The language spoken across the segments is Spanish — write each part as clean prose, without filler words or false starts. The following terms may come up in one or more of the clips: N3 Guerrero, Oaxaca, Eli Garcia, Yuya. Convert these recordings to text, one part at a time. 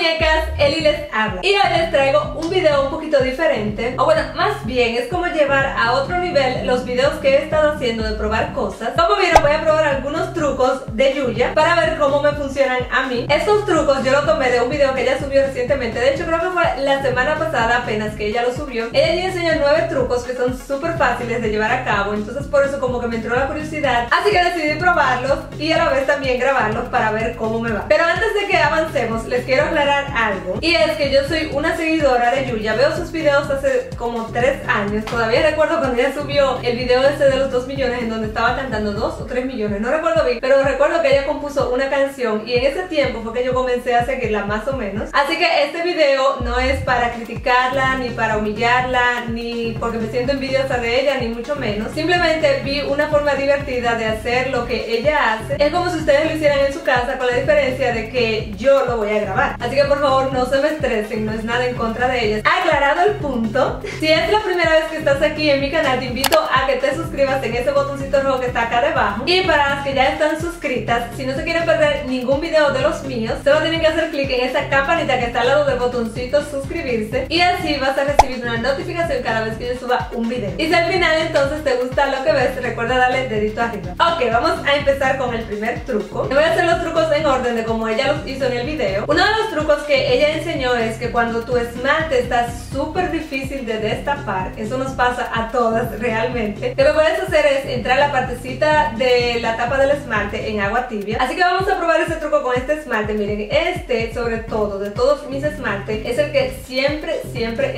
muñecas, Eli les habla. Y hoy les traigo un video un poquito diferente, o bueno, más bien es como llevar a otro nivel los videos que he estado haciendo de probar cosas. Como vieron, voy a probar algunos trucos de Yuya para ver cómo me funcionan a mí. Estos trucos yo los tomé de un video que ella subió recientemente. De hecho, creo que fue la semana pasada apenas que ella lo subió. Ella ya enseñó 9 trucos que son súper fáciles de llevar a cabo. Entonces por eso como que me entró la curiosidad, así que decidí probarlos y a la vez también grabarlos para ver cómo me va. Pero antes de que avancemos, les quiero aclarar algo, y es que yo soy una seguidora de Yuya. Veo sus videos hace como 3 años. Todavía recuerdo cuando ella subió el video ese de los 2 millones, en donde estaba cantando 2 o 3 millones, no recuerdo bien, pero recuerdo que ella compuso una canción y en ese tiempo fue que yo comencé a seguirla más o menos. Así que este video no es para criticarla, ni para humillarla, ni porque me siento envidiosa de ella, ni mucho menos. Simplemente vi una forma divertida de hacer lo que ella hace. Es como si ustedes lo hicieran en su casa, con la diferencia de que yo lo voy a grabar. Así que por favor no se me estresen, no es nada en contra de ellas. Aclarado el punto, si es la primera vez que estás aquí en mi canal, te invito a que te suscribas en ese botoncito rojo que está acá debajo. Y para las que ya están suscritas, si no se quieren perder ningún video de los míos, solo tienen que hacer clic en esa campanita que está al lado del botoncito suscribirse, y así vas a recibir una notificación cada vez que yo suba un video. Y si al final entonces te gusta lo que ves, recuerda darle dedito arriba. Ok, vamos a empezar con el primer truco. Te voy a hacer los trucos en orden de como ella los hizo en el video. Uno de los trucos que ella enseñó es que cuando tu esmalte está súper difícil de destapar, eso nos pasa a todas realmente, lo que puedes hacer es entrar la partecita de la tapa del esmalte en agua tibia. Así que vamos a probar ese truco con este esmalte. Miren, este sobre todo, de todos mis esmaltes, es el que siempre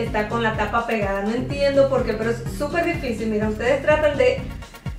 está con la tapa pegada. No entiendo por qué, pero es súper difícil. Mira, ustedes tratan de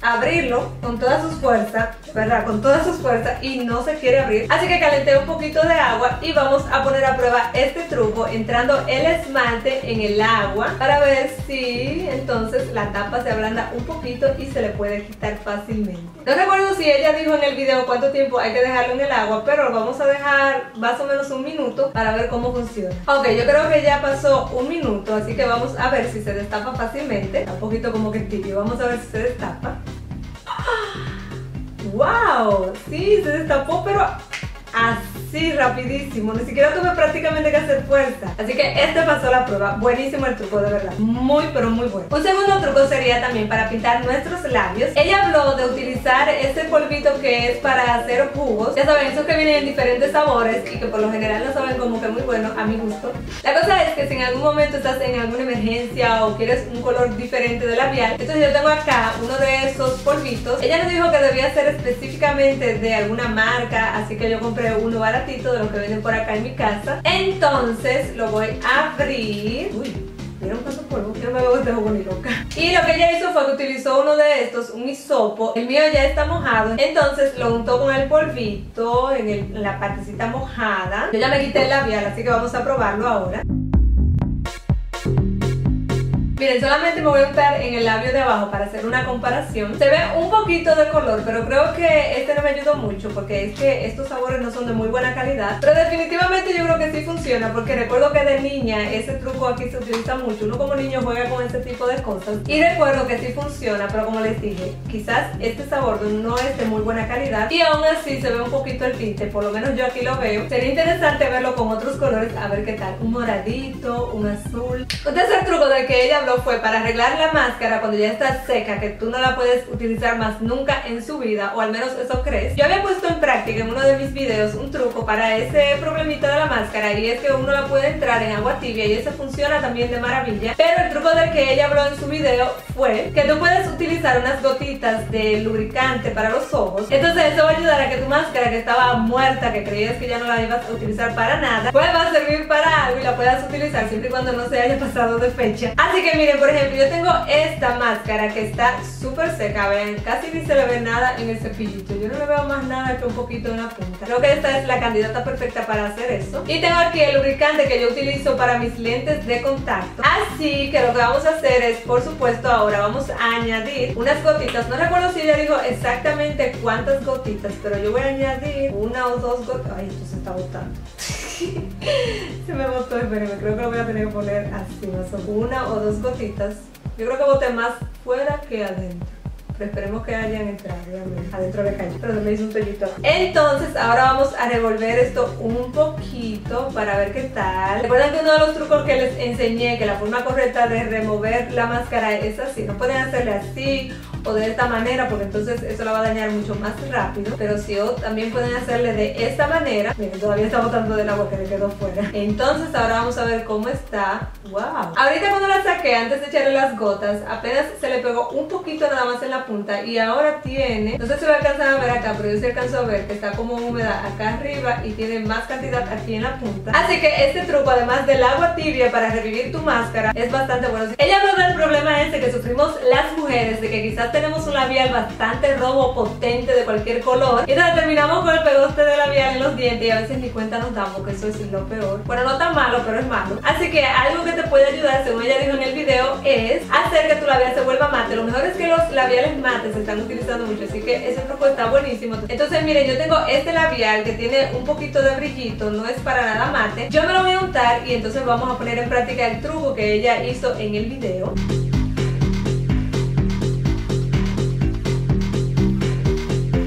abrirlo con todas sus fuerzas, ¿verdad? Con todas sus fuerzas, y no se quiere abrir. Así que calenté un poquito de agua y vamos a poner a prueba este truco entrando el esmalte en el agua para ver si entonces la tapa se ablanda un poquito y se le puede quitar fácilmente. No recuerdo si ella dijo en el video cuánto tiempo hay que dejarlo en el agua, pero lo vamos a dejar más o menos 1 minuto para ver cómo funciona. Ok, yo creo que ya pasó 1 minuto, así que vamos a ver si se destapa fácilmente. Está un poquito como que tibio, vamos a ver si se destapa. ¡Wow! Sí, se destapó, pero así rapidísimo. Ni siquiera tuve prácticamente que hacer fuerza. Así que este pasó la prueba. Buenísimo el truco, de verdad. Muy, pero muy bueno. Un segundo truco sería también para pintar nuestros labios. Ella habló de utilizar este polvito que es para hacer jugos. Ya saben, esos que vienen en diferentes sabores y que por lo general no saben como que muy bueno, a mi gusto. La cosa es que si en algún momento estás en alguna emergencia o quieres un color diferente de labial, entonces yo tengo acá uno de esos polvitos. Ella nos dijo que debía ser específicamente de alguna marca, así que yo compré uno baratito de los que venden por acá en mi casa. Entonces lo voy a abrir. Uy, ¿vieron cuánto polvo? Yo no me veo este jugo ni loca. Y lo que ella hizo fue que utilizó uno de estos, un hisopo. El mío ya está mojado, entonces lo untó con el polvito en la partecita mojada. Yo ya me quité el labial, así que vamos a probarlo ahora. Miren, solamente me voy a untar en el labio de abajo para hacer una comparación. Se ve un poquito de color, pero creo que este no me ayudó mucho porque es que estos sabores no son de muy buena calidad. Pero definitivamente yo creo que sí funciona, porque recuerdo que de niña ese truco aquí se utiliza mucho. Uno como niño juega con este tipo de cosas y recuerdo que sí funciona, pero como les dije, quizás este sabor no es de muy buena calidad y aún así se ve un poquito el tinte, por lo menos yo aquí lo veo. Sería interesante verlo con otros colores, a ver qué tal. Un moradito, un azul. Entonces el truco de que ella habló fue para arreglar la máscara cuando ya está seca, que tú no la puedes utilizar más nunca en su vida, o al menos eso crees. Yo había puesto en práctica en uno de mis videos un truco para ese problemita de la máscara, y es que uno la puede entrar en agua tibia y eso funciona también de maravilla. Pero el truco del que ella habló en su video fue que tú puedes utilizar unas gotitas de lubricante para los ojos. Entonces eso va a ayudar a que tu máscara, que estaba muerta, que creías que ya no la ibas a utilizar para nada, pues va a servir para algo y la puedas utilizar siempre y cuando no se haya pasado de fecha. Así que miren, por ejemplo, yo tengo esta máscara que está súper seca, vean, casi ni se le ve nada en el cepillito. Yo no le veo más nada que un poquito en la punta. Creo que esta es la candidata perfecta para hacer eso. Y tengo aquí el lubricante que yo utilizo para mis lentes de contacto. Así que lo que vamos a hacer es, por supuesto, ahora vamos a añadir unas gotitas. No recuerdo si ella dijo exactamente cuántas gotitas, pero yo voy a añadir 1 o 2 gotas. Ay, esto se está botando. Se me botó, espérenme, creo que lo voy a tener que poner así, ¿no? 1 o 2 gotitas. Yo creo que boté más fuera que adentro. Pero esperemos que hayan entrado adentro de la calle. Pero no me hizo un pellito. Entonces ahora vamos a revolver esto un poquito para ver qué tal. Recuerden que uno de los trucos que les enseñé, que la forma correcta de remover la máscara es así. No pueden hacerle así o de esta manera, porque entonces eso la va a dañar mucho más rápido. Pero si o también pueden hacerle de esta manera. Miren, todavía está botando del agua que le quedó fuera. Entonces ahora vamos a ver cómo está. ¡Wow! Ahorita cuando la saqué, antes de echarle las gotas, apenas se le pegó un poquito nada más en la punta. Y ahora tiene, no sé si lo alcanzan a ver acá, pero yo sí alcanzo a ver que está como húmeda acá arriba y tiene más cantidad aquí en la punta. Así que este truco, además del agua tibia para revivir tu máscara, es bastante bueno. Ella habló del problema ese que sufrimos las mujeres, de que quizás tenemos un labial bastante robo, potente, de cualquier color, y entonces terminamos con el pegoste de labial en los dientes y a veces ni cuenta nos damos, que eso es lo peor. Bueno, no tan malo, pero es malo. Así que algo que te puede ayudar, según ella dijo en el video, es hacer que tu labial se vuelva mate. Lo mejor es que los labiales mates se están utilizando mucho, así que ese truco está buenísimo. Entonces miren, yo tengo este labial que tiene un poquito de brillito, no es para nada mate. Yo me lo voy a untar y entonces vamos a poner en práctica el truco que ella hizo en el video.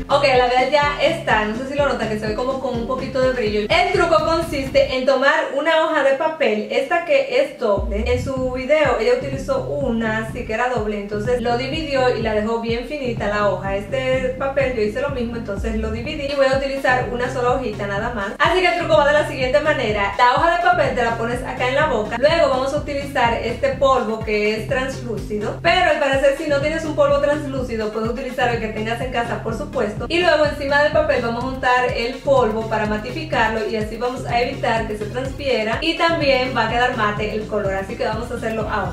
Ok, la verdad ya está, no sé si lo notan que se ve como con un poquito de brillo. El truco consiste en tomar una hoja de papel, esta que es doble. En su video ella utilizó una, sí que era doble, entonces lo dividió y la dejó bien finita la hoja. Este papel yo hice lo mismo, entonces lo dividí y voy a utilizar una sola hojita nada más. Así que el truco va de la siguiente manera. La hoja de papel te la pones acá en la boca. Luego vamos a utilizar este polvo que es translúcido, pero al parecer si no tienes un polvo translúcido puedes utilizar el que tengas en casa, por supuesto. Y luego encima del papel vamos a untar el polvo para matificarlo y así vamos a evitar que se transpiera y también va a quedar mate el color, así que vamos a hacerlo ahora.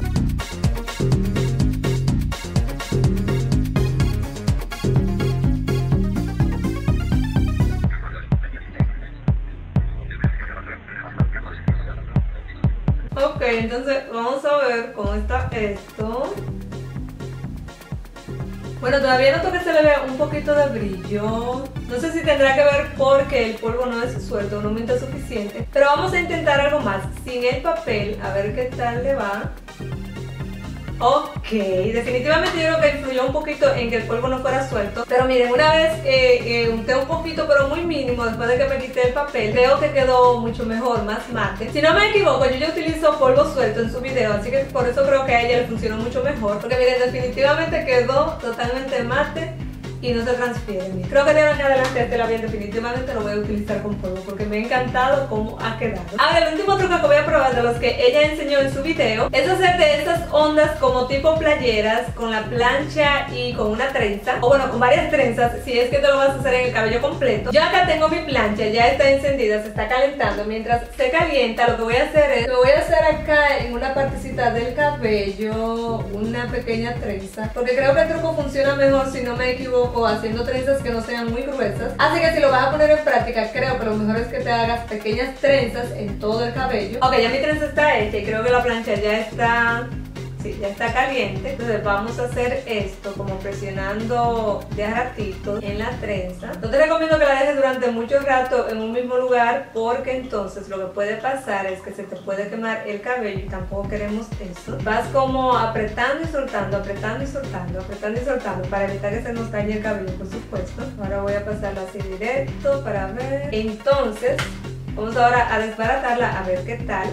Ok, entonces vamos a ver cómo está esto. Bueno, todavía noto que se le ve un poquito de brillo. No sé si tendrá que ver porque el polvo no es suelto, no aumenta suficiente. Pero vamos a intentar algo más, sin el papel, a ver qué tal le va. Ok, definitivamente yo creo que influyó un poquito en que el polvo no fuera suelto. Pero miren, una vez unté un poquito, pero muy mínimo, después de que me quité el papel, creo que quedó mucho mejor, más mate. Si no me equivoco, yo ya utilizo polvo suelto en su video, así que por eso creo que a ella le funcionó mucho mejor. Porque miren, definitivamente quedó totalmente mate y no se transfiere. Creo que de ahora en adelante este labial definitivamente lo voy a utilizar con polvo porque me ha encantado cómo ha quedado. Ahora el último truco que voy a probar de los que ella enseñó en su video es hacer de estas ondas como tipo playeras con la plancha y con una trenza, o bueno, con varias trenzas si es que te lo vas a hacer en el cabello completo. Yo acá tengo mi plancha, ya está encendida, se está calentando. Mientras se calienta lo que voy a hacer es, me voy a hacer acá en una partecita del cabello una pequeña trenza, porque creo que el truco funciona mejor, si no me equivoco, o haciendo trenzas que no sean muy gruesas. Así que si lo vas a poner en práctica, creo que lo mejor es que te hagas pequeñas trenzas en todo el cabello. Ok, ya mi trenza está hecha y creo que la plancha ya está... sí, ya está caliente. Entonces vamos a hacer esto como presionando de a ratito en la trenza. No te recomiendo que la dejes durante mucho rato en un mismo lugar, porque entonces lo que puede pasar es que se te puede quemar el cabello y tampoco queremos eso. Vas como apretando y soltando, apretando y soltando, apretando y soltando, para evitar que se nos dañe el cabello, por supuesto. Ahora voy a pasarlo así directo para ver. Entonces vamos ahora a desbaratarla a ver qué tal.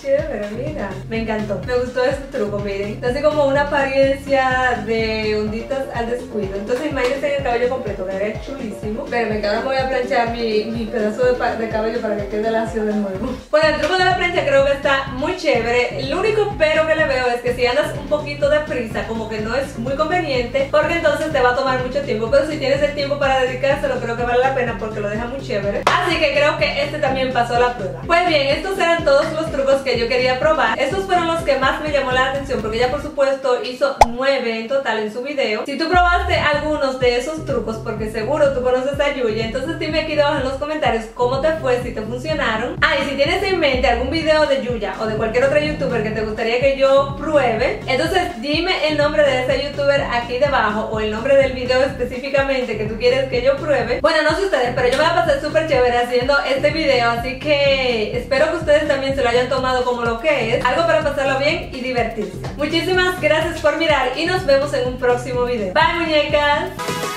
Chévere, mira, me encantó, me gustó ese truco. Miren, así como una apariencia de onditas al descuido. Entonces imagínense el cabello completo, quedaría chulísimo. Pero me encanta, me voy a planchar mi pedazo de cabello para que quede lacio de nuevo. Bueno, el truco de la plancha creo que está muy chévere. Lo único pero que le veo es que si andas un poquito de prisa, como que no es muy conveniente, porque entonces te va a tomar mucho tiempo. Pero si tienes el tiempo para dedicárselo, creo que vale la pena porque lo deja muy chévere. Así que creo que este también pasó la prueba. Pues bien, estos eran todos los trucos que yo quería probar. Estos fueron los que más me llamó la atención, porque ella por supuesto hizo 9 en total en su video. Si tú probaste algunos de esos trucos, porque seguro tú conoces a Yuya, entonces dime aquí debajo en los comentarios cómo te fue, si te funcionaron. Ah, y si tienes en mente algún video de Yuya o de cualquier otra youtuber que te gustaría que yo pruebe, entonces dime el nombre de esa youtuber aquí debajo, o el nombre del video específicamente que tú quieres que yo pruebe. Bueno, no sé ustedes, pero yo me la pasé súper chévere haciendo este video, así que espero que ustedes también se lo hayan tomado tomado como lo que es, algo para pasarlo bien y divertirse. Muchísimas gracias por mirar y nos vemos en un próximo video. Bye, muñecas.